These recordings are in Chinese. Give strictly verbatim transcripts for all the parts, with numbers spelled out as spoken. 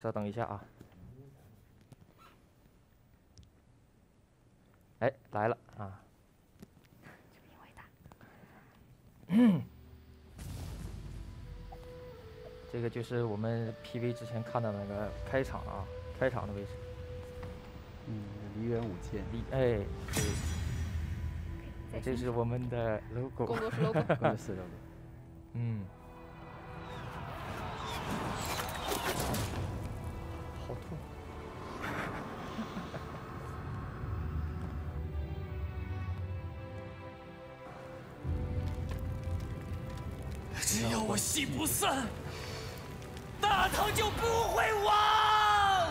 稍等一下啊！哎，来了啊！这个就是我们 P V 之前看到那个开场啊，开场的位置。嗯，离原舞剑。离哎，对。这是我们的 logo。工作室 logo。工作室 logo。嗯。 好痛！只要我心不散，大唐就不会亡。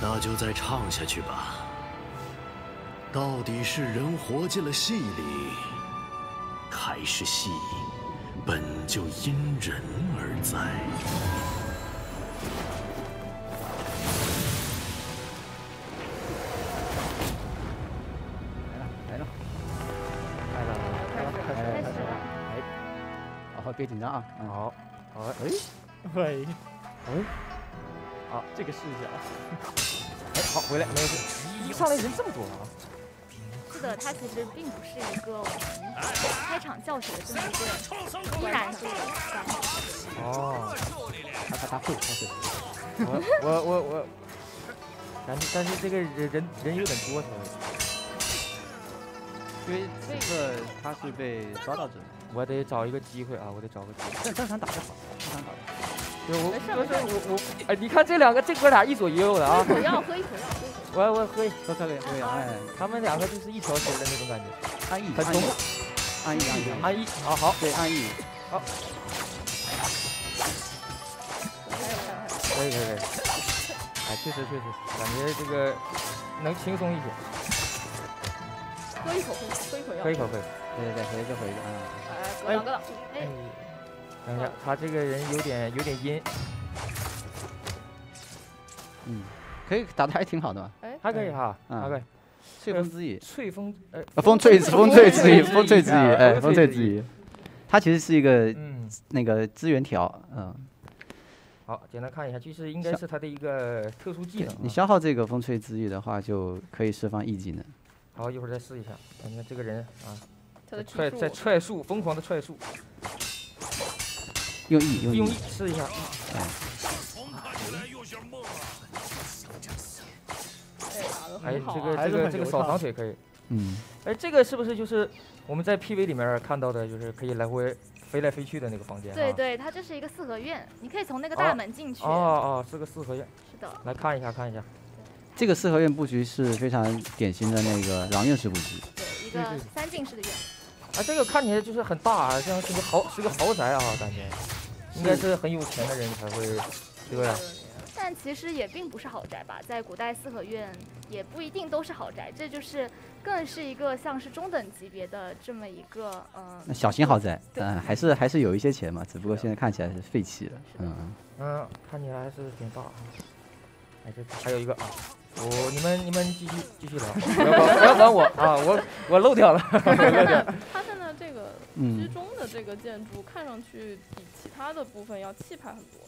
那就再唱下去吧。到底是人活进了戏里，还是戏本就因人而在？ 别紧张啊！好，好，哎，喂，哎，好，这个视角，哎，好，回来，没事。上来人这么多啊！是的，他其实并不是一个我们开场教学的这么一个，依然是哦，他他他会，他会。我我我我，但是但是这个人人人有点多，因为此刻他是被抓到这里。 我得找一个机会啊！我得找个机会。但战场打得好，战场打得好。对，我我我我，哎，你看这两个，这哥俩一左一右的啊！我要喝一口，我要我喝一口，喝一口，哎，他们两个就是一条心的那种感觉。安逸，很懂。安逸，安逸，啊好，对，安逸，好。可以可以可以。哎，确实确实，感觉这个能轻松一些。喝一口，喝一口，喝一口，喝一口。对对对，回去就回去啊。 哎，哎，等一下，他这个人有点有点阴。嗯，可以打的还挺好的嘛。哎，还可以哈，还可以。翠风之翼，翠风，呃，风翠风翠之翼，风翠之翼，哎，风翠之翼。它其实是一个那个资源条，嗯。好，简单看一下，就是应该是它的一个特殊技能。你消耗这个风翠之翼的话，就可以释放异技能。好，一会儿再试一下。看看这个人啊。 踹在踹树，疯狂的踹树，用力用力试一下。哎，这个这个这个扫堂腿可以。嗯。哎，这个是不是就是我们在 P V 里面看到的，就是可以来回飞来飞去的那个房间？对对，它这是一个四合院，你可以从那个大门进去。哦哦，是个四合院。是的。来看一下，看一下。这个四合院布局是非常典型的那个狼院式布局。对，一个三进式的院。 啊，这个看起来就是很大啊，像是个豪是个豪宅啊，感觉应该是很有钱的人才会，对不对？但其实也并不是豪宅吧，在古代四合院也不一定都是豪宅，这就是更是一个像是中等级别的这么一个嗯。小型豪宅，嗯，还是还是有一些钱嘛，只不过现在看起来是废弃了，嗯嗯，看起来还是挺大。哎，这还有一个啊。 我你们你们继续继续聊，不要管我啊！我我漏掉了。他现在这个居中的这个建筑，看上去比其他的部分要气派很多。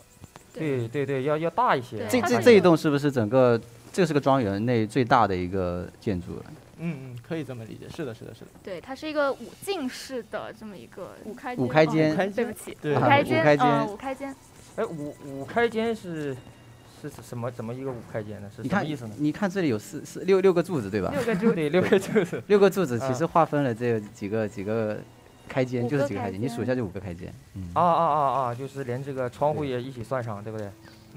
对对对，要要大一些。这这这一栋是不是整个这是个庄园内最大的一个建筑了？嗯嗯，可以这么理解。是的，是的，是的。对，它是一个五进式的这么一个五开五开间，对不起，五开间，五开间，五开间。哎，五五开间是。 是什么怎么一个五开间呢？是什么意思呢？你看这里有四四六六个柱子对吧？六个柱对六个柱子，六个柱子其实划分了这几个几个开间，就是几个开间，你数一下就五个开间。啊啊啊啊！就是连这个窗户也一起算上，对不对？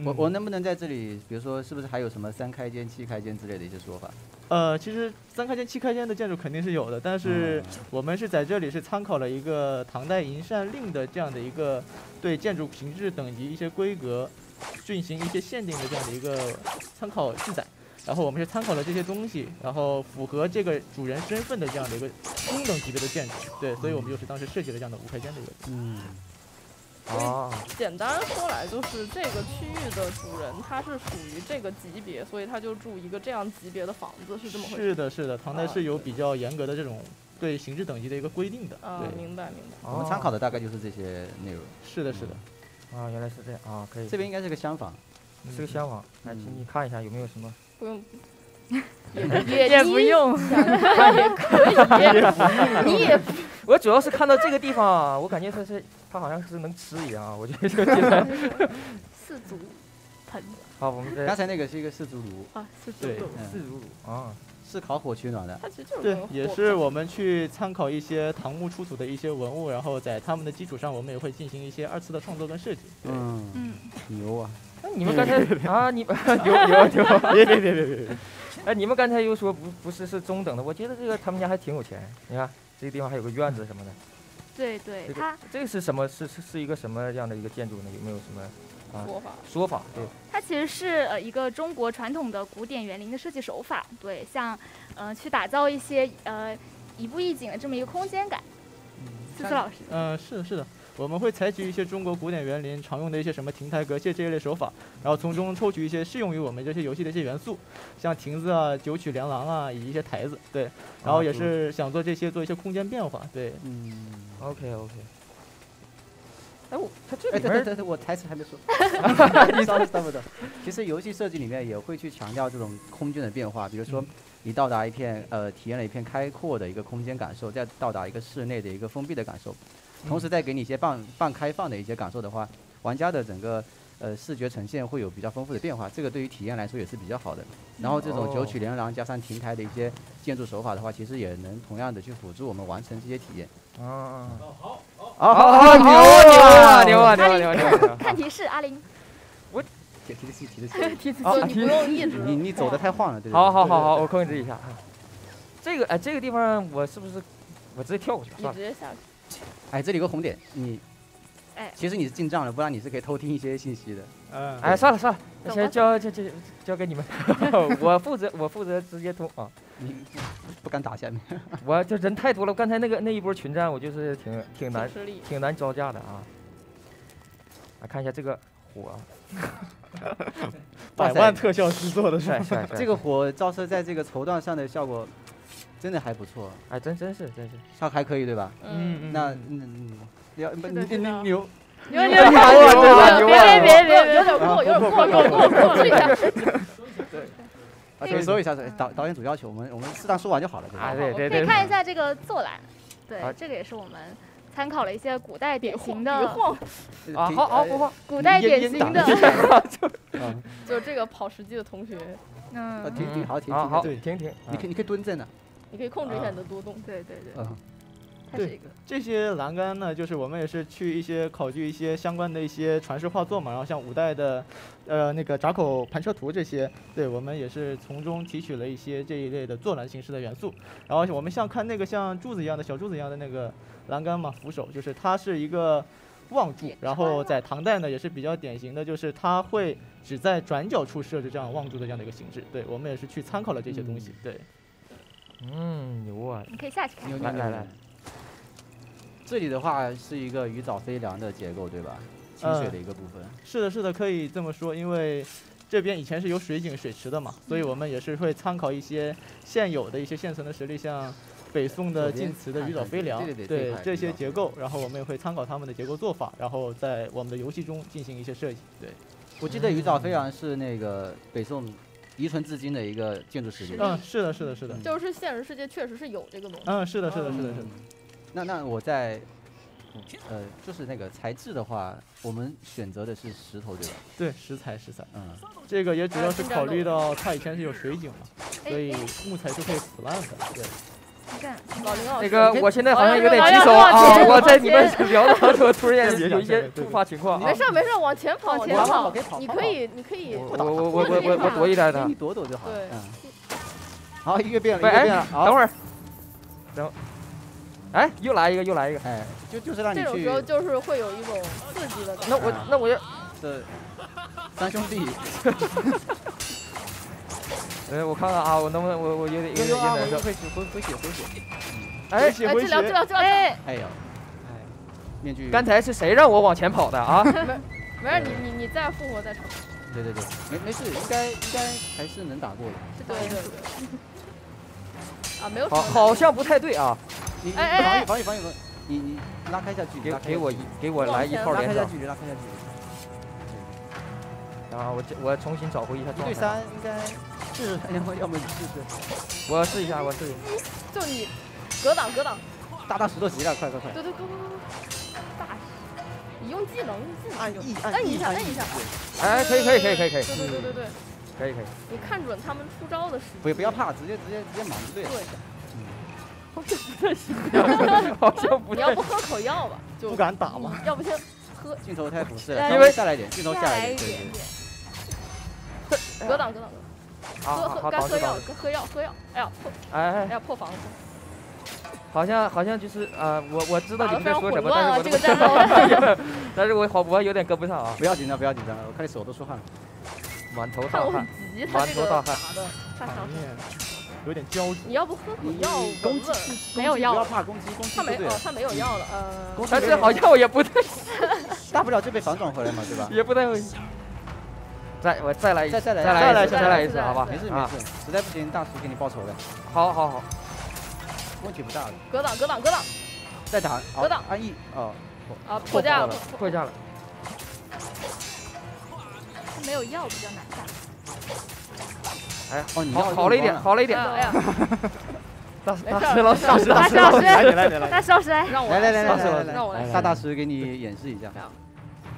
我我能不能在这里，比如说是不是还有什么三开间、七开间之类的一些说法？呃，其实三开间、七开间的建筑肯定是有的，但是我们是在这里是参考了一个唐代营缮令的这样的一个对建筑品质等级一些规格。 进行一些限定的这样的一个参考记载，然后我们是参考了这些东西，然后符合这个主人身份的这样的一个中等级别的建筑，对，所以我们就是当时设计了这样的五开间的一个。嗯。啊。简单说来，就是这个区域的主人他是属于这个级别，所以他就住一个这样级别的房子，是这么回事。是的，是的，唐代是有比较严格的这种。 对形制等级的一个规定的，啊，明白明白。我们参考的大概就是这些内容。是的，是的。啊，原来是这样啊，可以。这边应该是个厢房。吃个香王，来，请你看一下有没有什么？不用，也不用，也可以，你也。我主要是看到这个地方，我感觉它是它好像是能吃一样，我觉得就进来。四足盆。好，我们刚才那个是一个四足炉啊，四足炉，四足炉啊。 是烤火取暖的，对，也是我们去参考一些唐墓出土的一些文物，然后在他们的基础上，我们也会进行一些二次的创作跟设计。嗯嗯，牛啊！那你们刚才啊，你牛牛牛！别别别别别！哎，你们刚才又说不不是是中等的，我觉得这个他们家还挺有钱。你看这个地方还有个院子什么的。对对，它这个是什么？是是是一个什么样的一个建筑呢？有没有什么？ 说法说法对，它其实是呃一个中国传统的古典园林的设计手法，对，像呃去打造一些呃一步一景的这么一个空间感。思思老师，嗯，是是的，我们会采取一些中国古典园林常用的一些什么亭台阁榭这一类手法，然后从中抽取一些适用于我们这些游戏的一些元素，像亭子啊、九曲梁廊啊，以及一些台子，对，然后也是想做这些做一些空间变化，对，嗯 ，OK OK。 哎，我他这里面，对对，我台词还没说。你稍等，稍等。其实游戏设计里面也会去强调这种空间的变化，比如说你到达一片呃，体验了一片开阔的一个空间感受，再到达一个室内的一个封闭的感受，同时再给你一些半半开放的一些感受的话，玩家的整个呃视觉呈现会有比较丰富的变化，这个对于体验来说也是比较好的。然后这种九曲连廊加上亭台的一些建筑手法的话，其实也能同样的去辅助我们完成这些体验。啊，好。 好好好，牛啊牛啊牛啊牛啊牛啊！看提示，阿林，我提提示提示提示，你不用意思，你你走的太晃了，对。好好好好，我控制一下啊。这个哎，这个地方我是不是我直接跳过去？你直接下去。哎，这里有个红点，你哎，其实你是进账了，不然你是可以偷听一些信息的。嗯。哎，算了算了，那先交交交交给你们，我负责我负责直接通啊。 你不敢打下面，我这人太多了。刚才那个那一波群战，我就是挺挺难挺难招架的啊。来看一下这个火，百万特效制作的帅帅。这个火照射在这个绸缎上的效果真的还不错，哎，真真是真是，它还可以对吧？嗯，那嗯你要你你你牛。 牛牛牛！别别别别，有点过，有点过，有点过，过一下。对，搜一下导导演组要求，我们我们适当说完就好了。啊，对对对。可以看一下这个坐览，对，这个也是我们参考了一些古代典型的。啊，好好不晃。古代典型的。就这个跑实际的同学。嗯。停停，好停停。好，停停。你可以你可以蹲在那。你可以控制一下你的多动。对对对。 对，这些栏杆呢，就是我们也是去一些考据一些相关的一些传世画作嘛，然后像五代的，呃，那个闸口盘车图这些，对我们也是从中提取了一些这一类的坐栏形式的元素。然后我们像看那个像柱子一样的小柱子一样的那个栏杆嘛，扶手，就是它是一个望柱，然后在唐代呢也是比较典型的，就是它会只在转角处设置这样望柱的这样的一个形式。对我们也是去参考了这些东西。嗯、对，嗯，牛啊！你可以下去看。来来来。 这里的话是一个鱼藻飞梁的结构，对吧？清水的一个部分。嗯、是的，是的，可以这么说，因为这边以前是有水井、水池的嘛，所以我们也是会参考一些现有的一些现存的实例，像北宋的晋祠的鱼藻飞梁，对对对，对这些结构，然后我们也会参考他们的结构做法，然后在我们的游戏中进行一些设计。对，我记得鱼藻飞梁是那个北宋。 遗存至今的一个建筑实例。嗯，是的，是的，是的。就是现实世界确实是有这个东西。嗯，是的，是的，是的，是的。那那我在，呃，就是那个材质的话，我们选择的是石头对吧？对，石材，石材。嗯，这个也主要是考虑到它以前是有水井嘛，所以木材是会腐烂的。对。你看，老林老师。那个，我现在好像有点棘手啊！我在你们聊的当中，突然间有一些突发情况。没事没事，往前跑，往前跑，你可以，你可以。我我我我我躲一点的，你躲躲就好了。对。好，一个变了，一个变了。等会儿，等。哎，又来一个，又来一个。哎，就就是让你去。这种时候就是会有一种刺激的感觉。那我那我要，对，三兄弟。 哎，我看看啊，我能不能我我有点有点有点难受。回血回回血回血！哎，治疗治疗治疗！哎，哎呦，哎，面具。刚才是谁让我往前跑的啊？没事，你你你再复活再重。对对对，没没事，应该应该还是能打过的。对对对。啊，没有。好，好像不太对啊。你你防御防御防御防，你你拉开一下距离，给给我一给我来一套连招。拉开一下距离，拉开一下距离。然后我我要重新找回一下状态。对三应该试试，然后要么你试试。我要试一下，我试一下。就你格挡格挡。大大石头急了，快快快！对对，快快快！大石，你用技能，按一按一下，按一下。哎，可以可以可以可以可以。对对对对对。可以可以。你看准他们出招的时机。不不要怕，直接直接直接莽就对了。对。好像不太行，好像不太行。你要不喝口药吧？就不敢打吗？要不先喝。镜头太俯视了，因为下来一点，镜头下来一点。格挡格挡。喝喝该喝药，该喝药喝药。哎呀破！哎呀破防了。 好像好像就是啊、呃，我我知道你们在说什么，但是我这个战斗，但是我好我有点跟不上啊！不要紧张，不要紧张，我看你手都出汗了，满头大汗，满头大汗，上上有点焦急。你要不喝口药？攻击没有药，不要怕攻击，攻击他没有，他没有药了，呃，但是好药也不太，大不了就被反转回来嘛，对吧？也不太会。再我再来一次，再来再来再来一次，好吧？没事没事，实在不行大叔给你报仇的。好好好。 问题不大了，格挡格挡格挡，再打格挡安逸哦，啊破架了破架了，他没有药比较难打。哎哦，好好了一点好了一点，哎呀，大大师老师大师大师老师来来来，大师老师来，让我来来来来来让我来，大大师给你演示一下，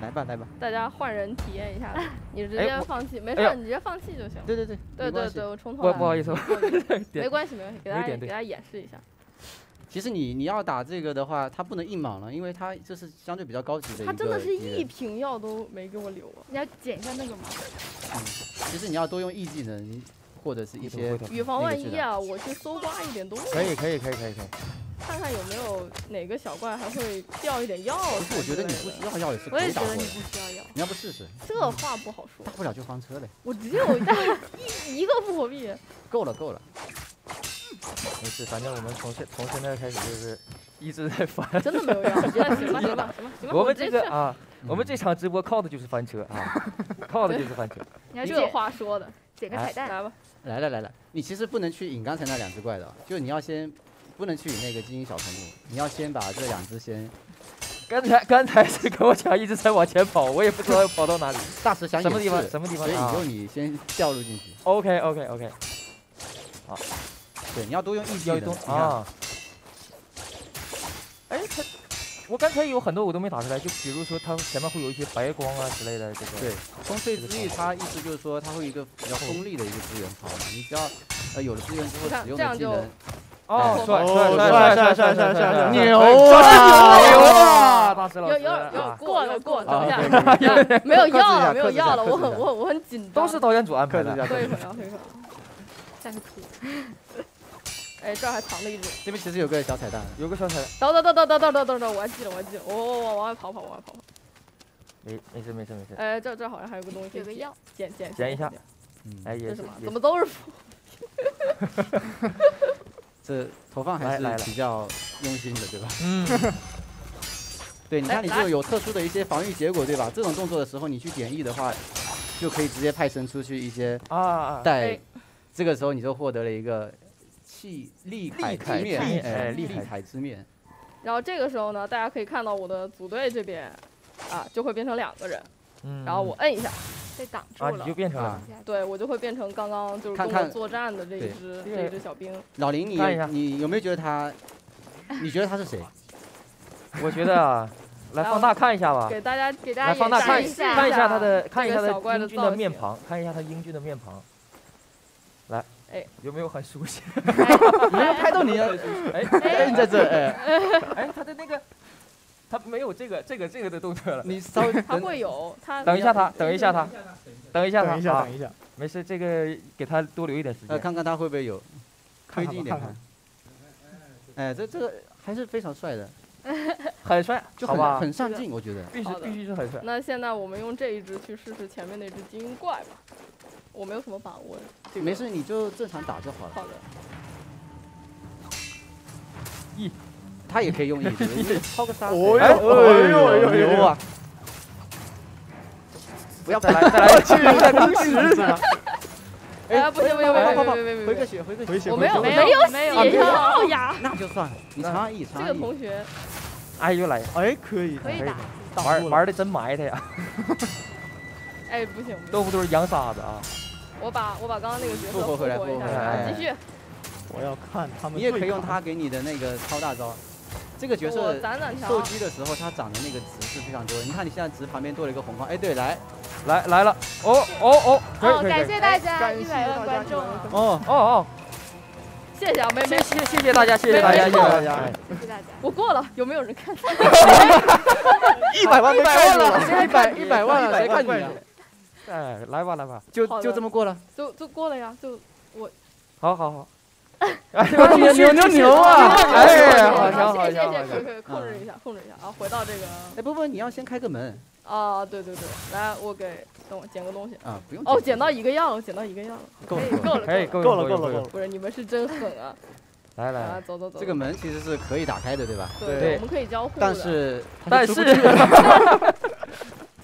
来吧来吧，大家换人体验一下，你直接放弃，没事你直接放弃就行。对对对对对对，我从头来。不好意思，没关系没关系，给大家给大家演示一下。 其实你你要打这个的话，他不能硬莽了，因为他这是相对比较高级的一个。他真的是一瓶药都没给我留啊！你要捡一下那个吗？嗯，其实你要多用 E 技能或者是一些预防万一啊，我去搜刮一点东西。可以可以可以可以可以。看看有没有哪个小怪还会掉一点药。不是，我觉得你不需要药也是可以打过的。我也觉得你不需要药。你要不试试？这话不好说。大不了就翻车嘞。我只有一一个复活币。够了够了。 没事，反正我们从现从现在开始就是一直在翻。真的没有呀？行吧行吧行吧，我们这个啊，我们这场直播靠的就是翻车啊，靠的就是翻车。你看这话说的，捡个彩蛋来吧。来了来了，你其实不能去引刚才那两只怪的，就你要先不能去引那个精英小宠物，你要先把这两只先。刚才刚才是跟我讲一直在往前跑，我也不知道跑到哪里。大石想什么地方什么地方，所以就你先掉入进去。OK OK OK， 好。 对，你要多用一技能啊！哎，他，我刚才有很多我都没打出来，就比如说它前面会有一些白光啊之类的这个。对，风碎之力，它意思就是说它会有一个比较锋利的一个资源槽嘛，你只要呃有了资源之后使用的技能。哦，帅帅帅帅帅帅帅！牛啊！牛啊！大师老师，有有有过了过了，没有药了没有药了，我很我我很紧张。都是导演组安排的，喝一口啊，喝一口。下个图。 哎，这儿还藏了一只。这边其实有个小彩蛋，有个小彩蛋。等等等等等等等等，我还记得，我还记得，我我我往外跑跑，往外跑跑。没没事没事没事。哎，这这好像还有个东西，有个药，捡捡捡一下。嗯，哎也是。怎么都是？这投放还是比较用心的，对吧？嗯。对，你看你就有特殊的一些防御结果，对吧？这种动作的时候，你去点 E 的话，就可以直接派生出去一些啊带。这个时候你就获得了一个。 气力凯之面，哎，力凯之面。然后这个时候呢，大家可以看到我的组队这边，啊，就会变成两个人。嗯。然后我摁一下，被挡住了。啊，你就变成了。对，我就会变成刚刚就是跟我作战的这一只这一只小兵。老林，你你有没有觉得他？你觉得他是谁？我觉得啊，来放大看一下吧。给大家给大家放大看一下，看一下他的看一下他英俊的面庞，看一下他英俊的面庞。来。 哎，有没有很熟悉？没有拍到你啊！哎，哎，你在这哎，哎，他的那个，他没有这个这个这个的动作了。你稍微他会有他。等一下他，等一下他，等一下他，等一下，等一下。没事，这个给他多留一点时间。呃，看看他会不会有，推进一点看。哎，这这个还是非常帅的，很帅，就很很上镜，我觉得必须必须是很帅。那现在我们用这一只去试试前面那只精英怪吧。 我没有什么把握，这个、没事，你就正常打就好了。好的。E， 他也可以用 E， 抛个沙。哦呦哦呦牛啊！不要再来再来，去在攻势上。哎，不行不行不行不行，回个血回个血，我没有没有没有没有呀，那就算了，你尝 E 尝 E。这个同学，哎又来，哎可以可以打，玩玩的真埋汰呀。哎，不行，豆腐都是羊撒的啊！我把我把刚刚那个角色复活回来，复活回来，继续。我要看他们。你也可以用他给你的那个超大招。这个角色受击的时候，他长的那个值是非常多的。你看你现在值旁边多了一个红框，哎，对，来，来来了，哦哦哦，哦，感谢大家一百万观众。哦哦哦。 谢谢啊，没没谢谢谢大家，谢谢大家，谢谢大家，谢谢大家。我过了，有没有人看？一百万，一百万了，现在一百一百万了，谁看你啊？哎，来吧来吧，就就这么过了，就就过了呀，就我。好好好。哎，牛牛牛牛啊！哎，好强好强！谢谢，可以可以控制一下，控制一下啊！回到这个。哎，不不，你要先开个门。啊，对对对，来，我给。 等我捡个东西啊，不用哦，捡到一个样了，捡到一个样了，够了够了，可以够了够了够了，不是你们是真狠啊！来来，走走走，这个门其实是可以打开的，对吧？对，我们可以交互。但是但是，这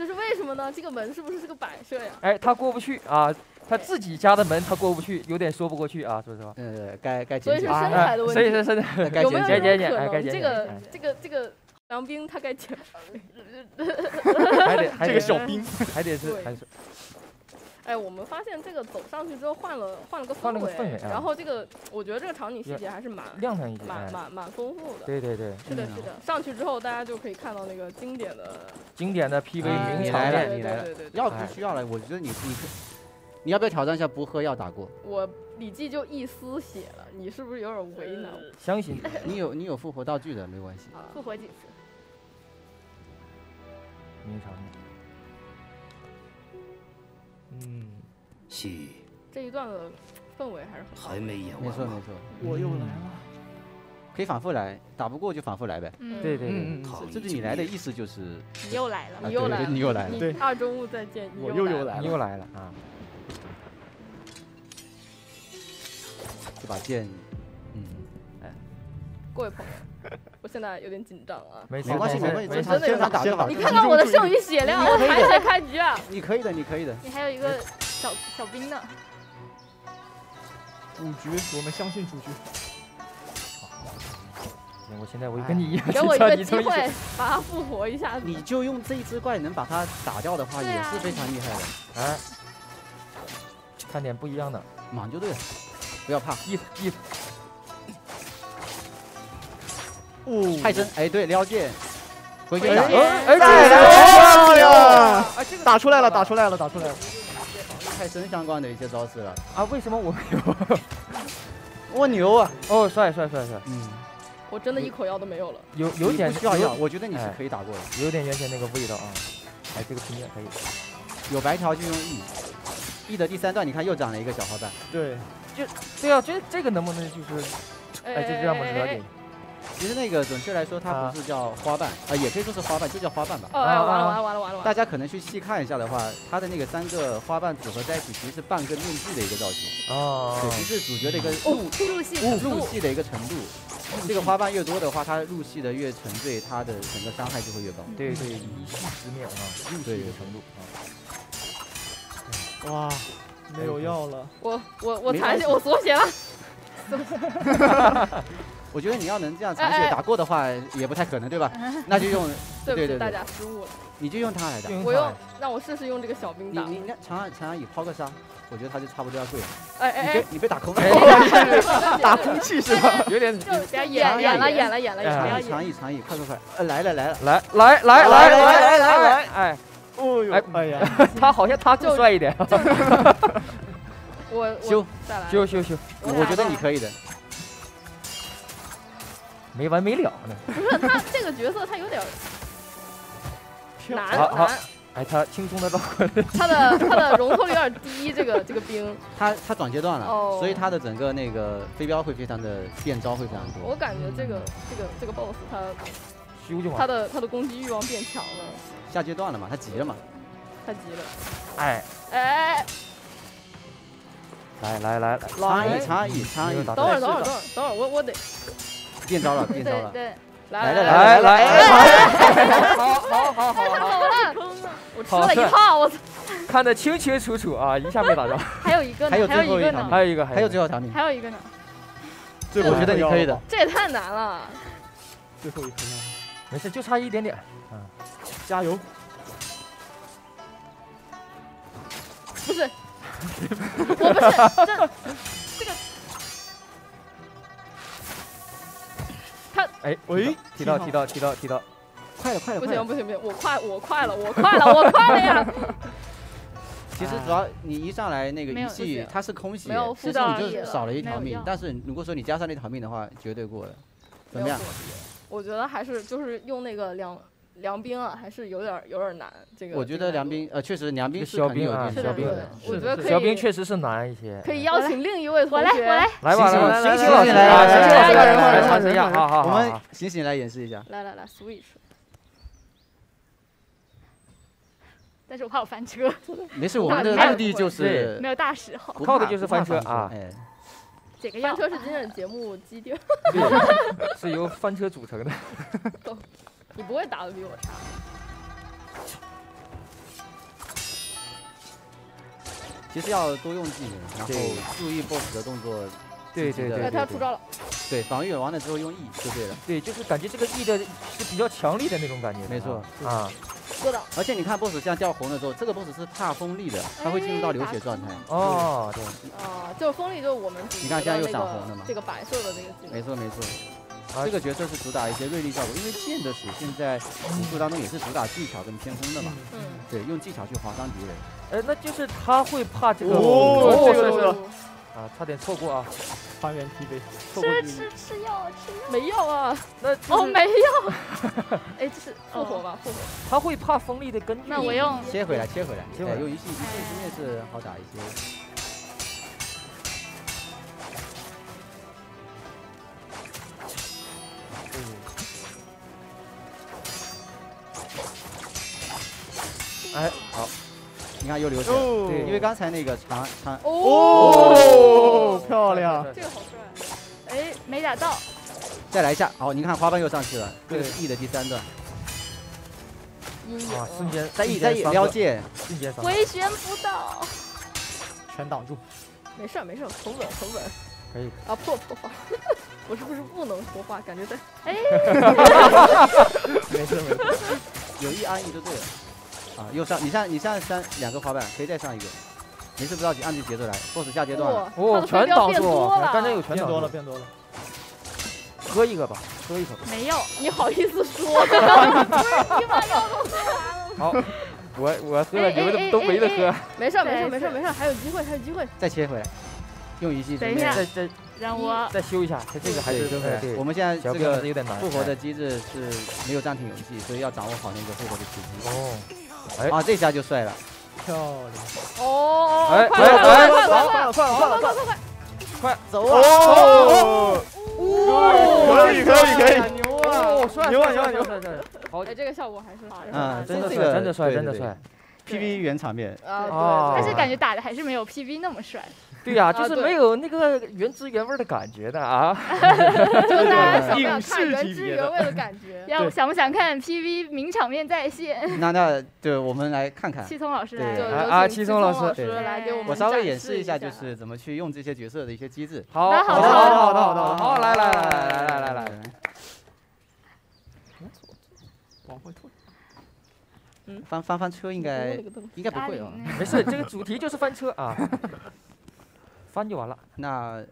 是为什么呢？这个门是不是是个摆设呀？哎，他过不去啊，他自己家的门他过不去，有点说不过去啊，说实话。嗯，该该捡捡啊，所以是身材的问题，有没有这种可能？这个这个这个。 梁兵他该减还得这个小兵还得是还是。哎，我们发现这个走上去之后换了换了个氛围，然后这个我觉得这个场景细节还是蛮亮堂一些，蛮蛮蛮丰富的。对对对，是的，是的。上去之后大家就可以看到那个经典的经典的 P V 名场面，你来了，要不需要来，我觉得你你你要不要挑战一下不喝药打过？我李记就一丝血了，你是不是有点为难？相信你，你有你有复活道具的，没关系，复活几次。 名场面，嗯，戏这一段的氛围还是很好，还没演完，没错没错，我又来了，可以反复来，打不过就反复来呗，对对对，这对你来的意思就是你又来了，你又来了，你又来了，对，二中午再见，我又又来了，你又来了啊，这把剑，嗯，哎，各位朋友。 我现在有点紧张啊，没关系，没关系，真的有点紧张。你看看我的剩余血量，我还在开局啊！你可以的，你可以的。你还有一个小小兵呢。主局，我们相信主局。我现在我跟你一样，给我一个机会把它复活一下。你就用这一只怪能把它打掉的话，也是非常厉害的。哎，看点不一样的，马上就对了，不要怕，一一。 太深，哎，对，撩剑，回给打，哎，来了，打出来了，打出来了，打出来了，太深相关的一些招式了啊！为什么我没有？我牛啊！哦，帅帅帅帅，嗯，我真的一口药都没有了，有有点需要药，我觉得你是可以打过的，有点原先那个味道啊，哎，这个平面可以，有白条就用 E，E 的第三段你看又长了一个小花瓣，对，就对啊，这这个能不能就是，哎，就让我了解。 其实那个准确来说，它不是叫花瓣啊，也可以说是花瓣，就叫花瓣吧。哦，完了完了完了完了！大家可能去细看一下的话，它的那个三个花瓣组合在一起，其实是半个面具的一个造型。哦，其实主角的一个入入戏的一个程度。这个花瓣越多的话，它入戏的越沉醉，它的整个伤害就会越高。对对，一戏之面啊，入戏的程度啊。哇，没有药了。我我我残血，我锁血了。 我觉得你要能这样残血打过的话，也不太可能，对吧？那就用，对对对，大家失误了，你就用它来打。我用，让我试试用这个小兵打。你你那长安长安乙抛个杀，我觉得他就差不多要跪了。哎哎哎，你被打空气，打空气是吧？有点，别演演了演了演了，不要演。长乙长乙，快快快！呃，来了来了来来来来来来来，哎，哦呦，哎呀，他好像他更帅一点。我修修修修，我觉得你可以的。 没完没了呢！不是他这个角色，他有点难难。哎，他轻松的绕过来。他的他的容错率有点低，这个这个兵。他他转阶段了，所以他的整个那个飞镖会非常的变招会非常多。我感觉这个这个这个 boss 他修就完。他的他的攻击欲望变强了。下阶段了嘛，他急了嘛。他急了。哎哎。来来来，差一差一差一。等会儿等会儿等会儿等会儿，我我得。 变招了，变招了！对，来来来来，好好好好，太坑了！我吃了一炮，我看得清清楚楚啊，一下没打着。还有一个，还有最后一个，还有一个，还有最后产品，还有一个呢。这我觉得你可以的，这也太难了。最后一颗，没事，就差一点点。嗯，加油！不是，我不是这这个。他哎喂，提到提到提到提到，快了快了！不行不行不行，我快我快了我快了我快了呀！其实主要你一上来那个一系它是空血，实际上你就少了一条命。但是如果说你加上那条命的话，绝对过了。怎么样？我觉得还是就是用那个两。 梁兵啊，还是有点有点难。这个我觉得梁兵，呃，确实梁兵是肯定有点难。我觉得可以。梁兵确实是难一些。可以邀请另一位同学。我来，我来。醒醒，醒醒老师，来，醒醒老师，好好好。我们醒醒来演示一下。来来来 ，switch。但是我怕我翻车。没事，我们的目的就是没有大时候，靠的就是翻车啊。 翻车是今天的节目基调，是由翻车组成的。你不会打得比我差。其实要多用技能，然后注意 boss 的动作。对对对。他要出招了。对，防御完了之后用 E 就对了。对，就是感觉这个 E 的是比较强力的那种感觉。没错啊。过档。而且你看 boss 像掉红了之后，这个 boss 是怕锋利的，它会进入到流血状态。哦，对。哦，就是锋利，就是我们。你看现在又闪红了嘛？这个白色的那个技能。没错没错。 这个角色是主打一些锐利效果，因为剑的属性在武术当中也是主打技巧跟偏锋的嘛。嗯，对，用技巧去划伤敌人。哎，那就是他会怕这个。哦，这个是啊，差点错过啊！还原 T V， 错过。吃吃吃药，吃药。没药啊？那哦，没药。哎，这是复活吧？复活。他会怕锋利的根据。那我用切回来，切回来，切回来。用一系一系之内是好打一些。 哎，好，你看又流血，对，因为刚才那个长长哦，漂亮，这个好帅，哎，没打到，再来一下，好，你看花瓣又上去了，这个是 E 的第三段，啊，瞬间再 E 再 E 撩剑，瞬间回旋不倒，全挡住，没事没事，很稳很稳，可以，啊破破防，我是不是不能说话？感觉在，哎，没事没事，有意安逸就对了。 啊，又上，你上，你上三两个滑板，可以再上一个，没事不着急，按这节奏来 ，boss 下阶段了，哦，全挡住，刚才有全挡住了，变多了，喝一个吧，喝一口吧，没有，你好意思说？你把药都喝完了。好，我我喝了，你们都没得喝。没事没事没事没事，还有机会还有机会。再切回来，用一技之内，再再让我再修一下，它这个还得修回来。我们现在这个复活的机制是没有暂停游戏，所以要掌握好那个复活的时机。哦。 啊，这下就帅了，漂亮！哦，哎，快快快快快快快快快快，快走啊！哦，可以可以可以，牛啊！帅牛啊牛啊牛！好，哎，这个效果还是好，嗯，真的帅，真的帅，真的帅 ！P V 原场面啊，但是感觉打的还是没有 P V 那么帅。对呀，就是没有那个原汁原味的感觉的啊。就大家想不想看原汁原味的感觉？要想不想看 P V 名场面再现？那那对，我们来看看。戚聪老师来，啊，戚聪老师来给我们。我稍微演示一下，就是怎么去用这些角色的一些机制。好，好的，好的，好的，好的，好，来来来来来来来来。往回退。 翻翻翻车应该应该不会哦，没事，这个主题就是翻车啊，翻就完了。那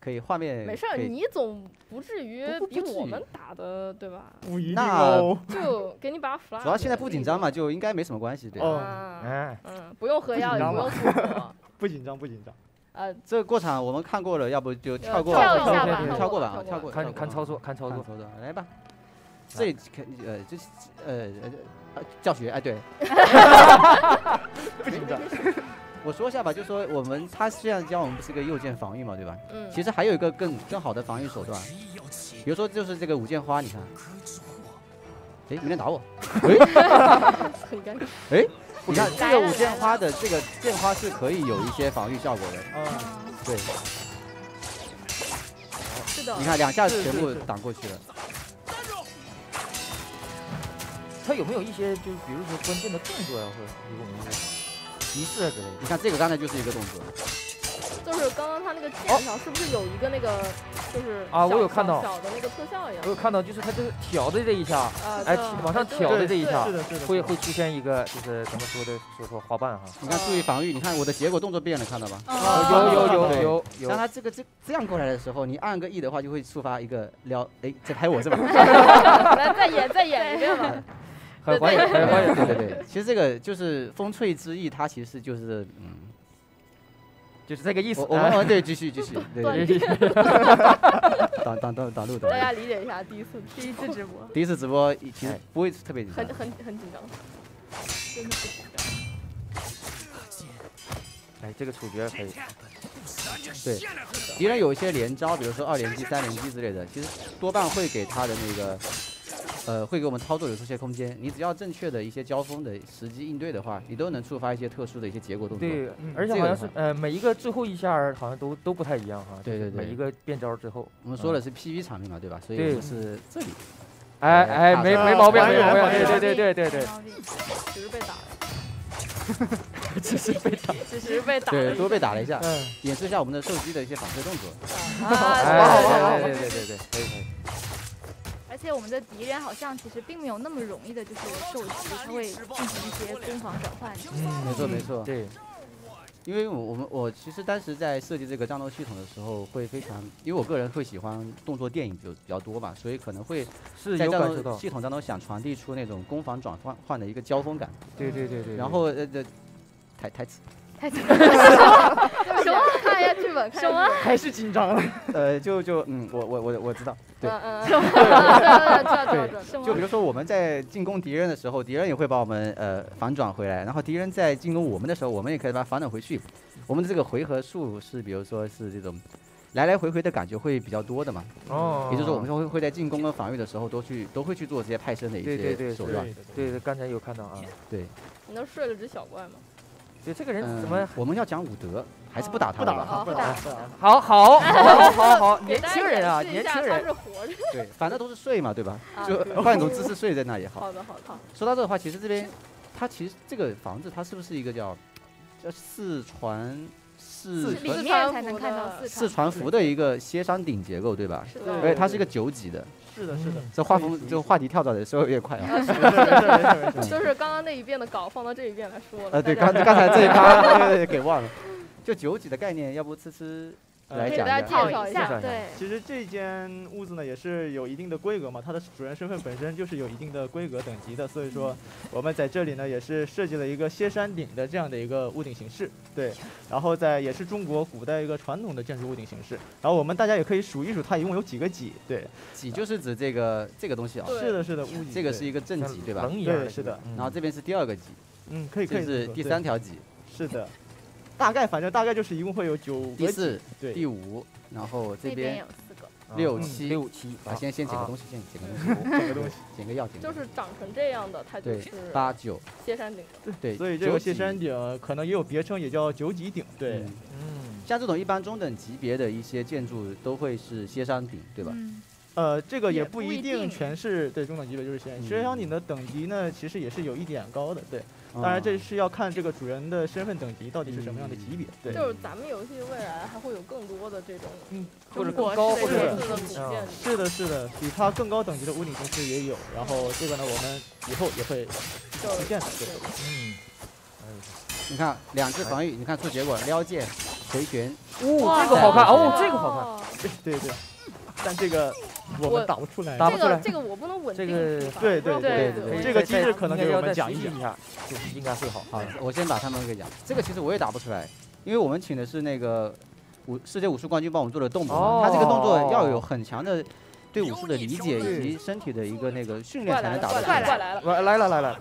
可以画面没事，你总不至于比我们打的对吧？不一定哦，就给你把 flag。主要现在不紧张嘛，就应该没什么关系对吧？哎，嗯，不用喝药，也不用复活。不紧张，不紧张。呃，这个过场我们看过了，要不就跳过，跳一下吧，跳过吧，跳过。看看操作，看操作，来吧。 这里肯呃，这呃呃教学哎对，不紧张。我说一下吧，就说我们他这样教我们不是个右键防御嘛，对吧？嗯。其实还有一个更更好的防御手段，比如说就是这个五剑花，你看，哎，有人打我，哎，哎，你看这个五剑花的这个剑花是可以有一些防御效果的，嗯，对。是的。你看两下全部挡过去了。 他有没有一些就是比如说关键的动作呀、啊，或者有没有提示啊之类的？你看这个刚才就是一个动作，就是刚刚他那个剑上是不是有一个那个就是啊，我有看到小的那个特效一样，我有看到，就是他这个挑的这一下，哎，往上挑的这一下，会会出现一个就是咱们说的说说花瓣哈。你看注意防御，你看我的结果动作变了，看到吧？有有有有有。当他这个这这样过来的时候，你按个 E 的话就会触发一个撩，哎，这拍我是吧？来再演再演一遍吧。 很欢迎，很欢迎，对对对。其实这个就是风翠之翼，它其实就是嗯，就是这个意思。我们对继续继续，对对对。挡挡挡挡路的。大家理解一下，第一次第一次直播。第一次直播其实不会特别紧张。很很很紧张，真的不紧张。哎，这个处决可以。对，敌人有一些连招，比如说二连击、三连击之类的，其实多半会给他的那个。 呃，会给我们操作有出些空间。你只要正确的一些交锋的时机应对的话，你都能触发一些特殊的一些结果动作。对，嗯、而且好像是呃，每一个最后一下好像都都不太一样哈。对对对，每一个变招之后，我们说的是 P V 场面嘛，对吧？所以我们是这里。哎哎，没没毛病，没毛病。对对对对对。只是被打了。只是被打。只是被打。对，多被打了一下，嗯、演示一下我们的受击的一些反射动作。啊，好，对对对对，可以可以。 而且我们的敌人好像其实并没有那么容易的，就是受击，他会进行一些攻防转换。嗯，没错没错。对，因为我我们我其实当时在设计这个战斗系统的时候，会非常，因为我个人会喜欢动作电影比较多嘛，所以可能会在战斗系统当中想传递出那种攻防转换换的一个交锋感。对对对对。然后呃呃，台台词。 什么？看下剧本，什么？还是紧张了。呃，就就嗯，我我我我知道。对，嗯嗯。就比如说我们在进攻敌人的时候，敌人也会把我们呃反转回来，然后敌人在进攻我们的时候，我们也可以把它反转回去。我们的这个回合数是，比如说是这种来来回回的感觉会比较多的嘛。哦。也就是说，我们会会在进攻跟防御的时候都去都会去做这些派生的一些手段。对对，刚才有看到啊。对。你那睡了只小怪吗？ 对这个人怎么？我们要讲武德，还是不打他？不打了，不打了。好好好好好，年轻人啊，年轻人。对，反正都是睡嘛，对吧？就换种姿势睡在那也好。好的好的。说到这的话，其实这边，它其实这个房子它是不是一个叫叫四川四里面才能看到四川福的一个歇山顶结构，对吧？是的。哎，它是一个九级的。 是的，是的，这画风，这话题跳转的稍微有点快啊。就是刚刚那一遍的稿放到这一遍来说了。呃，对，刚刚才这一趴给忘了。就九级的概念，要不思思来讲一下。介绍一下。对，其实这间屋子呢也是有一定的规格嘛，它的主人身份本身就是有一定的规格等级的，所以说我们在这里呢也是设计了一个歇山顶的这样的一个屋顶形式。对，然后在也是中国古代一个传统的建筑屋顶形式。然后我们大家也可以数一数它一共有几个脊。对。 脊就是指这个这个东西啊，是的，是的，这个是一个正脊，对吧？对，是的。然后这边是第二个脊，嗯，可以，可以。这是第三条脊，是的。大概反正大概就是一共会有九个。第四，对，第五，然后这边有四个，六七六七。啊，先先捡个东西，先捡个东西，捡个东西，捡个药，捡。就是长成这样的，它就是八九歇山顶。对，所以这个歇山顶可能也有别称，也叫九脊顶。对，嗯，像这种一般中等级别的一些建筑都会是歇山顶，对吧？ 呃，这个也不一定全是对中等级别就是先。薛山顶的等级呢，其实也是有一点高的，对。当然这是要看这个主人的身份等级到底是什么样的级别。对。就是咱们游戏未来还会有更多的这种，嗯，或者更高或者是的，是的，比它更高等级的屋顶形式也有。然后这个呢，我们以后也会出现的，对。嗯。你看，两只防御，你看出结果，撩剑、回旋。哦，这个好看，哦，这个好看。对对。 但这个我们打不出来，打不出来。这个我不能稳定。对对对对，这个机制可能给我们讲一下，应该会好。好，我先把他们给讲。这个其实我也打不出来，因为我们请的是那个武世界武术冠军帮我们做的动作，他这个动作要有很强的对武术的理解以及身体的一个那个训练才能打得出来。来了来了来了！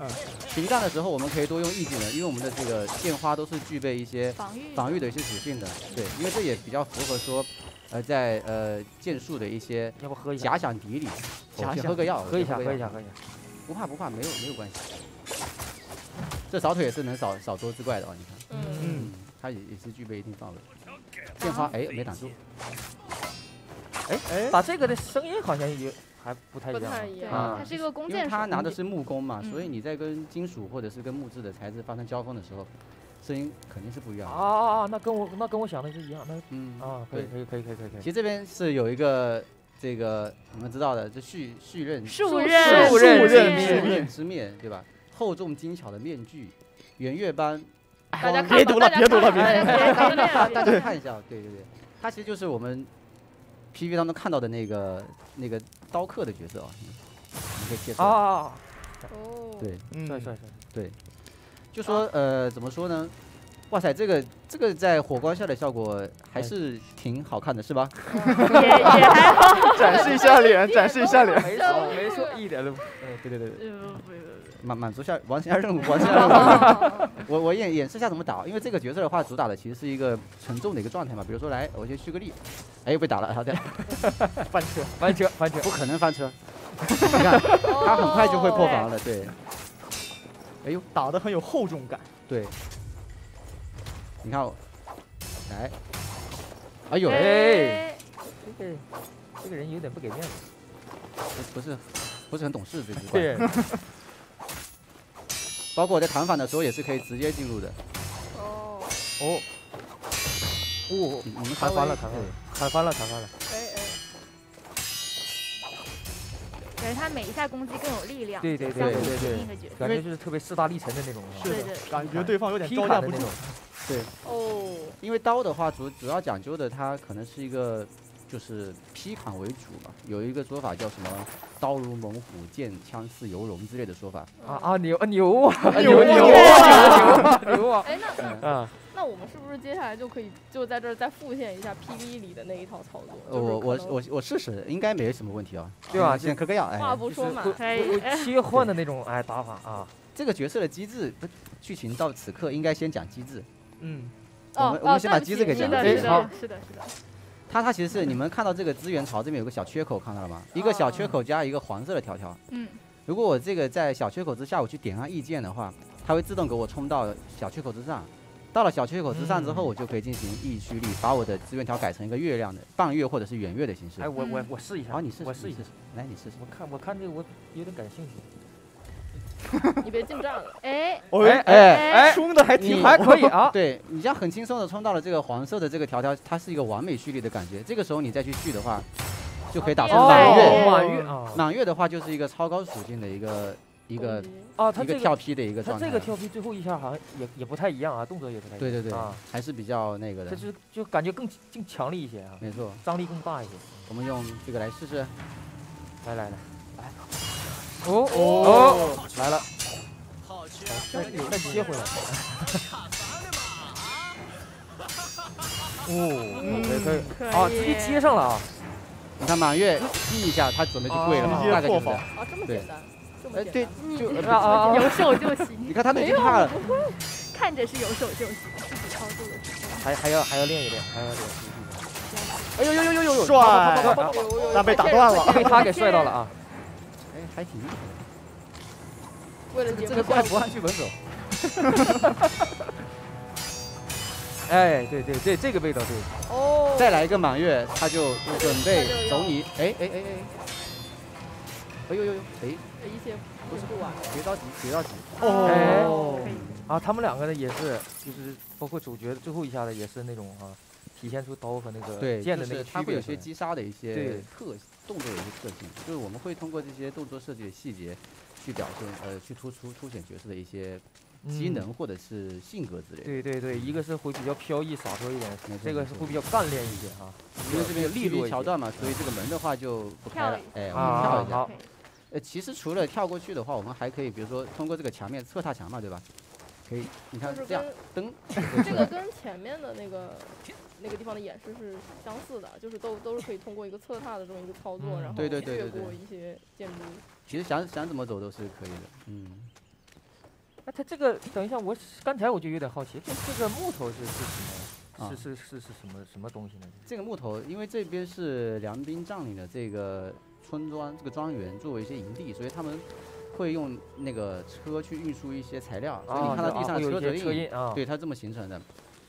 平战的时候我们可以多用E技能，因为我们的这个剑花都是具备一些防御的一些属性的。对，因为这也比较符合说。 呃，在呃剑术的一些，要不喝一下？假想敌里，假想喝个药，喝一下，喝一下，喝一下，不怕不怕，没有没有关系。这扫腿也是能扫扫多只怪的啊，你看，嗯，它也也是具备一定范围。剑花哎没挡住，哎哎，打这个的声音好像也还不太一样，不太一样，它是一个弓箭手，因为它拿的是木弓嘛，所以你在跟金属或者是跟木质的材质发生交锋的时候。声音肯定是不一样的。啊，那跟我那跟我想的是一样的。嗯啊，可以可以可以可以可以。其实这边是有一个这个你们知道的，这续续刃、数刃、数刃之面，对吧？厚重精巧的面具，圆月般。大家别读了，别读了，别读了。大家看一下，对对对，它其实就是我们 P V 当中看到的那个那个刀客的角色啊，你可以介绍。啊。哦。对，帅帅帅。对。 就说呃，怎么说呢？哇塞，这个这个在火光下的效果还是挺好看的，是吧？也也还好，展示一下脸，展示一下脸，没错没错，一点都不，哎，对对对对，满满足下完成下任务，完成下任务。我我演演示一下怎么打，因为这个角色的话，主打的其实是一个沉重的一个状态嘛。比如说，来，我先蓄个力，哎，又被打了，好的，翻车，翻车，翻车，不可能翻车，你看，他很快就会破防了，对。 哎呦，打得很有厚重感。对，你看我，来，哎呦，哎，这个这个人有点不给面子，不不是不是很懂事，这只怪。对。包括我在弹反的时候也是可以直接进入的。哦。哦。哦，我们弹翻了，弹翻了，弹翻了，弹翻了。哎哎。 感觉他每一下攻击更有力量，对对对对对，感觉就是特别势大力沉的那种，是的，感觉对方有点招架不住，对，哦，因为刀的话主主要讲究的它可能是一个就是劈砍为主嘛，有一个说法叫什么刀如猛虎，剑枪似游龙之类的说法，啊啊牛啊牛啊牛牛啊牛啊，哎那啊。 那我们是不是接下来就可以就在这儿再复现一下 P V 里的那一套操作？我我我我试试，应该没什么问题啊，对吧？先嗑个药，哎，话不说满，切换的那种哎打法啊。这个角色的机制，不，剧情到此刻应该先讲机制。嗯，我们我们先把机制给讲了。是的，是的，是的。它它其实是你们看到这个资源槽这边有个小缺口，看到了吗？一个小缺口加一个黄色的条条。嗯。如果我这个在小缺口之下，我去点按意见的话，它会自动给我冲到小缺口之上。 到了小缺口之上之后，我就可以进行异区力，把我的资源条改成一个月亮的、半月或者是圆月的形式。哎，我我我试一下。好，你试，我试一下。来，你试试。我看我看这个，我有点感兴趣。你别进账了。哎哎哎哎，冲的还挺还可以啊。对你这样很轻松的冲到了这个黄色的这个条条，它是一个完美蓄力的感觉。这个时候你再去蓄的话，就可以打成满月。满月啊，满月的话就是一个超高属性的一个。 一个啊，他这个跳劈的一个状态，他这个跳劈最后一下好像也也不太一样啊，动作也不太一样。对对对，还是比较那个的。就是就感觉更更强力一些啊，没错，张力更大一些。我们用这个来试试，来来来来，哦哦，来了，再再接回来。哦，可以可以，啊，直接接上了啊！你看满月劈一下，他准备就跪了嘛，大概就是。啊，这么简单。 哎，对，就有手就行。你看他都已经怕了，看着是有手就行，自己操作的。还还要还要练一练，还要练。哎呦呦呦呦呦呦！帅，那被打断了，被他给帅到了啊！哎，还挺厉害。为了这个怪不按剧本走。哎，对对对，这个味道对。哦。再来一个满月，他就准备走你。哎哎哎哎。 哎呦呦呦！哎，一些不是不完，别着急，别着急。哦，啊，他们两个呢也是，就是包括主角最后一下的也是那种啊，体现出刀和那个剑的那个区别。它会有些击杀的一些特动作，有些特性，就是我们会通过这些动作设计的细节去表现，呃，去突出凸显角色的一些机能或者是性格之类的。对对对，一个是会比较飘逸洒脱一点，这个是会比较干练一些啊。因为这边有利落桥段嘛，所以这个门的话就不开了，哎，我们跳一下。 呃，其实除了跳过去的话，我们还可以，比如说通过这个墙面侧踏墙嘛，对吧？可以，你看这样蹬。这个跟前面的那个那个地方的演示是相似的，就是都都是可以通过一个侧踏的这么一个操作，嗯、然后越过一些建筑。其实想想怎么走都是可以的，嗯。那它这个，等一下，我刚才我就有点好奇，这这个木头是是什么？啊、是是是是什么什么东西呢？这个木头，因为这边是梁兵占领的这个。 村庄这个庄园作为一些营地，所以他们会用那个车去运输一些材料，所以你看到地上车的印，对它这么形成的。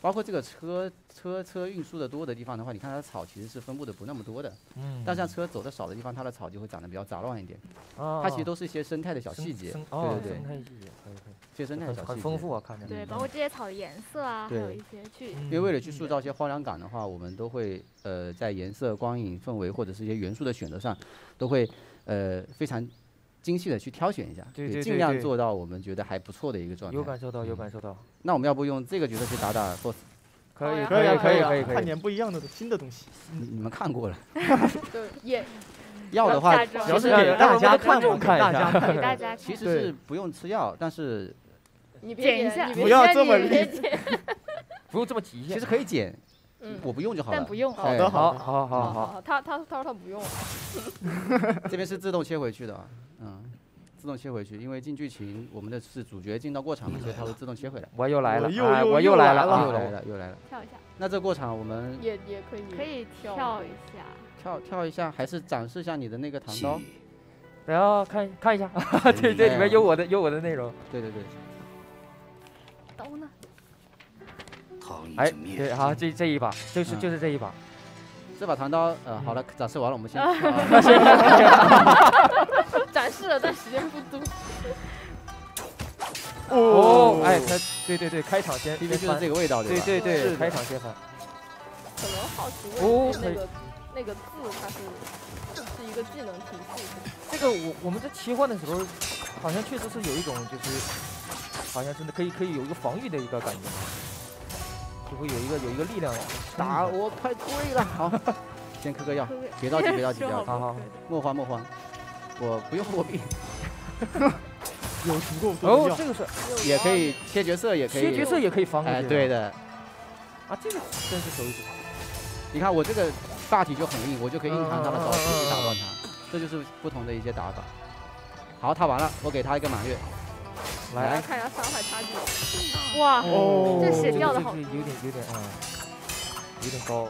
包括这个车车车运输的多的地方的话，你看它的草其实是分布的不那么多的。嗯。但像车走的少的地方，它的草就会长得比较杂乱一点。啊。它其实都是一些生态的小细节。哦。对对对。生态细节可以可以。这些生态小细节很丰富啊，看着。对，包括这些草的颜色啊，还有一些去。因为为了去塑造一些荒凉感的话，我们都会呃在颜色、光影、氛围或者是一些元素的选择上，都会呃非常。 精细的去挑选一下，对，尽量做到我们觉得还不错的一个状态。有感受到，有感受到。那我们要不用这个角色去打打 boss？ 可以，可以，可以，可以，看点不一样的新的东西。你们看过了？对，也要的话，其实给大家看一下，给大家其实是不用吃药，但是你剪一下，不要这么理解，不用这么急。其实可以剪，我不用就好了。但不用，好的，好，好，好，好。他他他说他不用。这边是自动切回去的。 嗯，自动切回去，因为进剧情，我们的是主角进到过场嘛，所以它会自动切回来。我又来了，哎，我又来了，又来了，又来了。跳一下。那这过场我们也也可以，可以跳一下。跳跳一下，还是展示一下你的那个唐刀。然后看看一下，对，这里面有我的有我的内容。对对对。刀呢？哎，对，好，这这一把就是就是这一把。 这把唐刀，呃，好了，展示完了，我们先。展示了，但时间不多。哦，哎，他，对对对，开场先，因为就是这个味道，对吧？对对对，开场先翻。可能好奇问那个那个字，它是是一个技能提示。这个我我们在切换的时候，好像确实是有一种就是，好像真的可以可以有一个防御的一个感觉。 就会有一个有一个力量打我快跪了，好，先嗑个药，别着急别着急，好好，莫慌莫慌，我不用货币，有足够多的药，哦，这个是也可以切角色，也可以切角色也可以防，哎，对的，啊，这个真是手艺，你看我这个大体就很硬，我就可以硬扛他的招式去打断他，这就是不同的一些打法。好，他完了，我给他一个满月。 来看一下伤害差距，哇，这血掉的好，有点有点啊，有点高。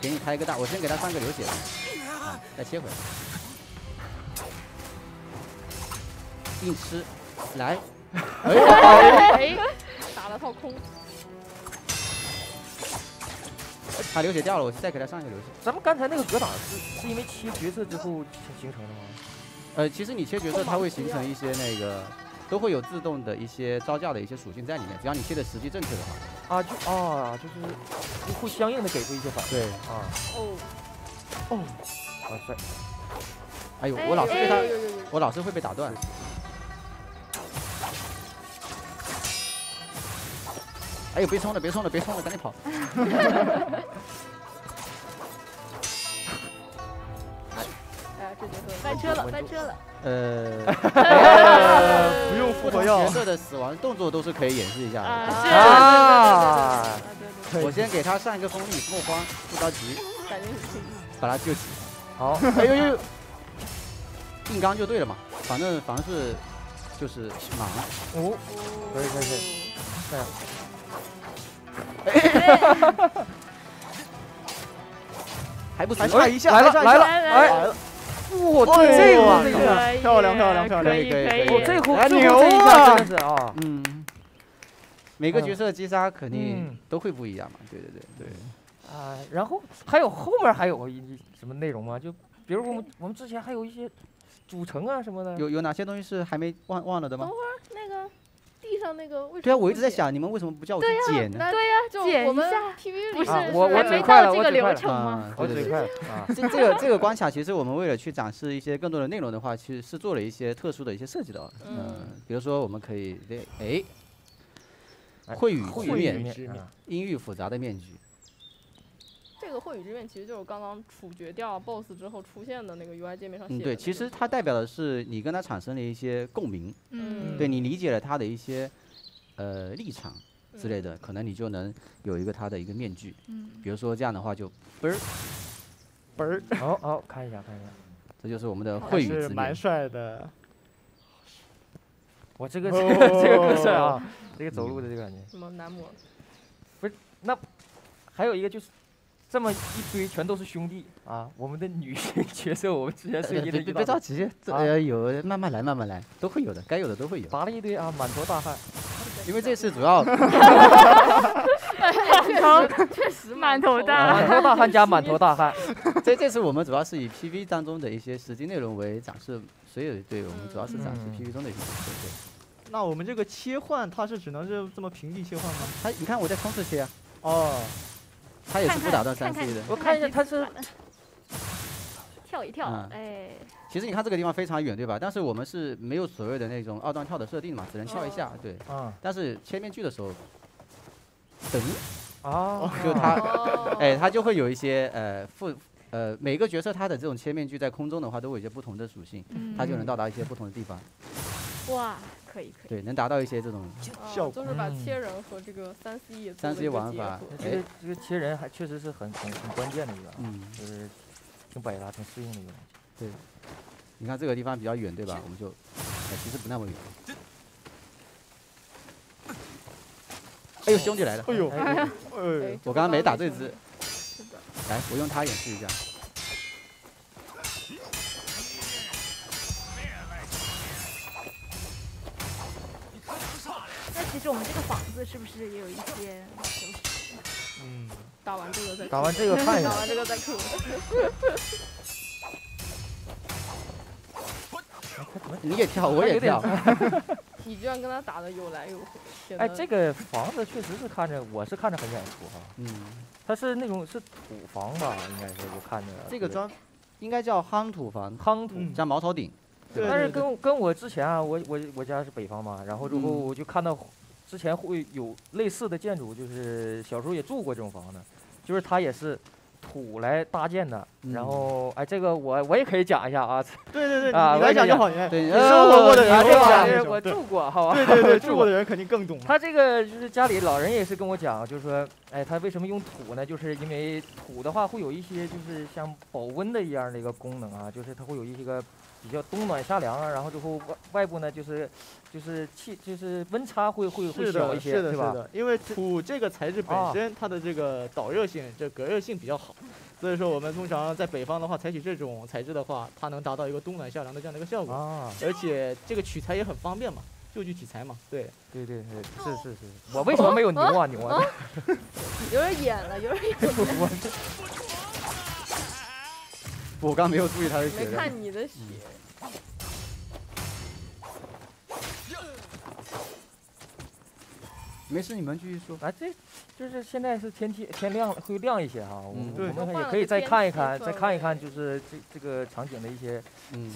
给你开一个大，我先给他上个流血，啊，再切回来。硬吃，来，哎，打了套空。他流血掉了，我再给他上一个流血。咱们刚才那个格挡是是因为切角色之后形成的吗？ 呃，其实你切角色，它会形成一些那个，都会有自动的一些招架的一些属性在里面。只要你切的时机正确的话，啊就啊就是会相应的给出一些反应。对啊。哦哦，好帅！哎呦，我老是被他，我老是会被打断。哎呦，别冲了，别冲了，别冲了，赶紧跑！翻车了，翻车了。呃，不用复活药。角色的死亡动作都是可以演示一下的。啊！我先给他上一个锋利，莫慌，不着急，把他救起。好，哎呦呦，硬刚就对了嘛，反正凡是就是莽。哦，可以可以可以，这样。哎，还不错，来一下，来了来了来了。 哇，这个漂亮漂亮漂亮，可以可以可以，这壶牛啊，真的是啊，嗯，每个角色击杀肯定都会不一样嘛，对对对对，啊，然后还有后面还有一什么内容吗？就比如我们我们之前还有一些组成啊什么的，有有哪些东西是还没忘忘了的吗？等会儿那个地上那个为什么？对啊，我一直在想你们为什么不叫我去捡呢？对呀，就我们 P V 不是还没到这个流程吗？我嘴快了啊！这这个这个关卡，其实我们为了去展示一些更多的内容的话，其实是做了一些特殊的一些设计的。嗯，比如说我们可以哎，会雨之面，阴郁复杂的面具。这个会雨之面其实就是刚刚处决掉 B O S S 之后出现的那个 U I 界面上写的。嗯，对，其实它代表的是你跟他产生了一些共鸣。嗯，对你理解了他的一些。 呃，立场之类的，嗯、可能你就能有一个他的一个面具。嗯，比如说这样的话就嘣儿嘣儿。好好、哦哦、看一下，看一下，这就是我们的会语之面。蛮帅的。我这个、哦、这个更帅啊！这个走路的这个感觉。什么男模？不是，那还有一个就是这么一堆全都是兄弟啊！我们的女性角色，我们之前是一的。别别着急，这、啊、有慢慢来，慢慢来，都会有的，该有的都会有。拔了一堆啊，满头大汗。 哎因为这次主要确实满头大汗，满头大汗加满头大汗。这这次我们主要是以 P V 当中的一些实际内容为展示，所有对我们主要是展示 P V 中的一些对对。那我们这个切换，它是只能是这么平地切换吗？它你看我在冲刺切啊。哦。它也是不打断三 C 的。我看一下它是。 跳一跳，嗯、哎，其实你看这个地方非常远，对吧？但是我们是没有所谓的那种二段跳的设定嘛，只能跳一下，对。啊、但是切面具的时候，等，哦，就他，哦、哎，他就会有一些呃副呃每个角色他的这种切面具在空中的话都有一些不同的属性，嗯、他就能到达一些不同的地方。哇，可以可以。对，能达到一些这种效果。哦、就是把切人和这个三 C 也三 C 玩法，这个这个切人还确实是很很很关键的一个，嗯，就是。 挺百搭，挺适应的一个东西。对，你看这个地方比较远，对吧？我们就，哎，其实不那么远。哎呦，兄弟来了！哎呦，哎，我刚刚没打这只。来，我用它演示一下。那其实我们这个房子是不是也有一些？ 嗯，打完这个再打完这个看一下，打完这个再哭。你也跳，我也跳。你居然跟他打的有来有回。哎，这个房子确实是看着，我是看着很眼熟哈。嗯，它是那种是土房吧？应该是我看着。这个砖应该叫夯土房，夯土加茅草顶。但是跟跟我之前啊，我我我家是北方嘛，然后之后我就看到。 之前会有类似的建筑，就是小时候也住过这种房子，就是它也是土来搭建的。嗯、然后，哎，这个我我也可以讲一下啊。对对对，啊、你来讲就好，你对，生活过的人，这个我住过，好吧？对对对，住过的人肯定更懂。他这个就是家里老人也是跟我讲，就是说，哎，他为什么用土呢？就是因为土的话会有一些就是像保温的一样的一个功能啊，就是它会有一些个。 比较冬暖夏凉啊，然后之后外外部呢就是就是气就是温差会会会小一些，是的，是的，是的，因为土这个材质本身它的这个导热性、这隔热性比较好，所以说我们通常在北方的话采取这种材质的话，它能达到一个冬暖夏凉的这样的一个效果，啊、而且这个取材也很方便嘛，就地取材嘛，对，对对对，是是是，我为什么没有牛啊牛啊？有人演了，有人演了。我刚没有注意他的血，没看你的血。嗯、没事，你们继续说。啊，这就是现在是天天天亮了，会亮一些哈、啊。嗯，对。我们也可以再看一看，再看一看，就是这这个场景的一些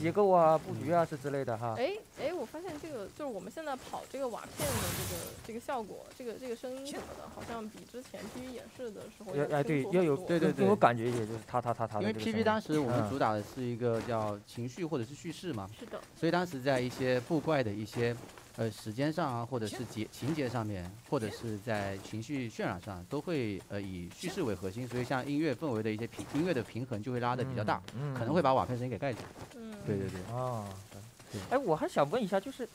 结构啊、嗯、布局啊是之类的哈。哎哎，我发现这个就是我们现在跑这个瓦片的这个这个效果，这个这个声音什么的，好像比之前 P V 演示的时候要哎对要有对对对有感觉一些，就是他他他他。因为 P V 当时我们主打的是一个叫情绪或者是叙事嘛。是的。所以当时在一些布怪的一些。 呃，时间上啊，或者是节情节上面，或者是在情绪渲染上，都会呃以叙事为核心，所以像音乐氛围的一些平音乐的平衡就会拉得比较大，嗯嗯、可能会把瓦片声音给盖住。嗯，对对对。啊、哦，对。哎，我还想问一下，就是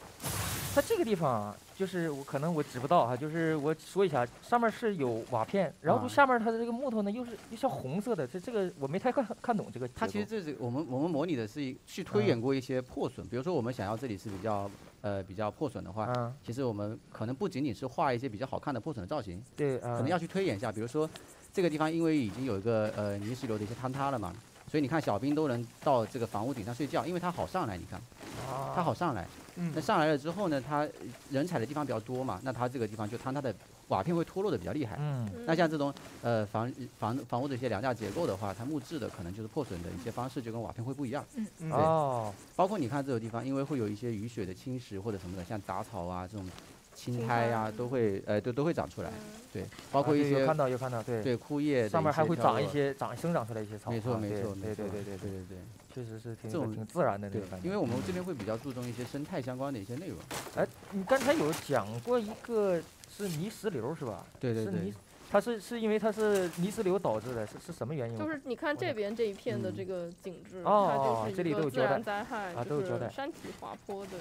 它这个地方、啊，就是我可能我指不到哈、啊，就是我说一下，上面是有瓦片，然后下面它的这个木头呢，又是又像红色的，这这个我没太看看懂这个。它其实这是我们我们模拟的是去推演过一些破损，嗯、比如说我们想要这里是比较。 呃，比较破损的话，嗯、其实我们可能不仅仅是画一些比较好看的破损的造型，对，嗯、可能要去推演一下。比如说，这个地方因为已经有一个呃泥石流的一些坍塌了嘛，所以你看小兵都能到这个房屋顶上睡觉，因为它好上来。你看，啊、它好上来。嗯、那上来了之后呢，它人踩的地方比较多嘛，那它这个地方就坍塌的瓦片会脱落的比较厉害。嗯、那像这种呃房房房屋的一些梁架结构的话，它木质的可能就是破损的一些方式就跟瓦片会不一样。嗯嗯。哦。包括你看这种地方，因为会有一些雨水的侵蚀或者什么的，像杂草啊这种青苔啊，都会呃都都会长出来。对，包括一些看到有看到对对枯叶上面还会长一些长生长出来一些草。没错没错对对对对对对对。 确实是挺这种挺自然的那种感觉，因为我们这边会比较注重一些生态相关的一些内容。哎，你刚才有讲过一个是泥石流是吧？对对对，是泥，它是是因为它是泥石流导致的，是是什么原因？就是你看这边这一片的这个景致，它就是一个自然灾害，就是山体滑坡的。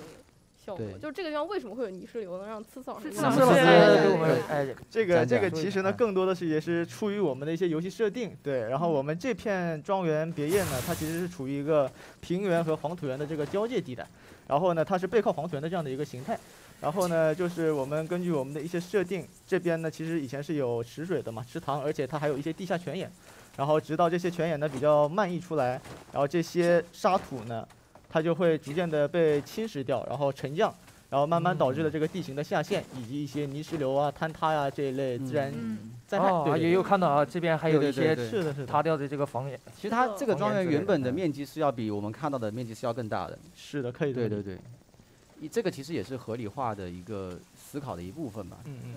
就这个地方为什么会有泥石流呢？让刺草是刺草哎，这个这个其实呢，更多的是也是出于我们的一些游戏设定。对，然后我们这片庄园别业呢，它其实是处于一个平原和黄土原的这个交界地带，然后呢，它是背靠黄土原的这样的一个形态。然后呢，就是我们根据我们的一些设定，这边呢其实以前是有池水的嘛，池塘，而且它还有一些地下泉眼。然后直到这些泉眼呢比较漫溢出来，然后这些沙土呢，它就会逐渐的被侵蚀掉，然后沉降，然后慢慢导致了这个地形的下陷，以及一些泥石流啊、坍塌呀、啊、这一类自然灾害。哦，也有看到啊，这边还有一些是的是塌掉的这个房檐。其实它这个庄园原本的面积是要比我们看到的面积是要更大的。是的，可以。对对对。 这个其实也是合理化的一个思考的一部分吧。嗯嗯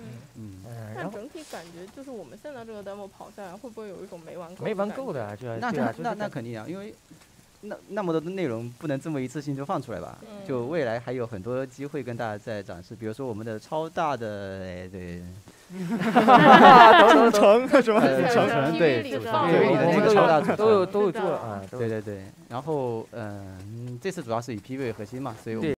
嗯。但整体感觉就是我们现在这个 demo 跑下来，会不会有一种没玩够？没玩够的啊，这那那那肯定啊，因为那那么多的内容不能这么一次性就放出来吧？就未来还有很多机会跟大家再展示，比如说我们的超大的哎对，主城什么主城对，主城里的那个超大都有都有做啊，对对对。然后嗯，这次主要是以 P V 为核心嘛，所以我们。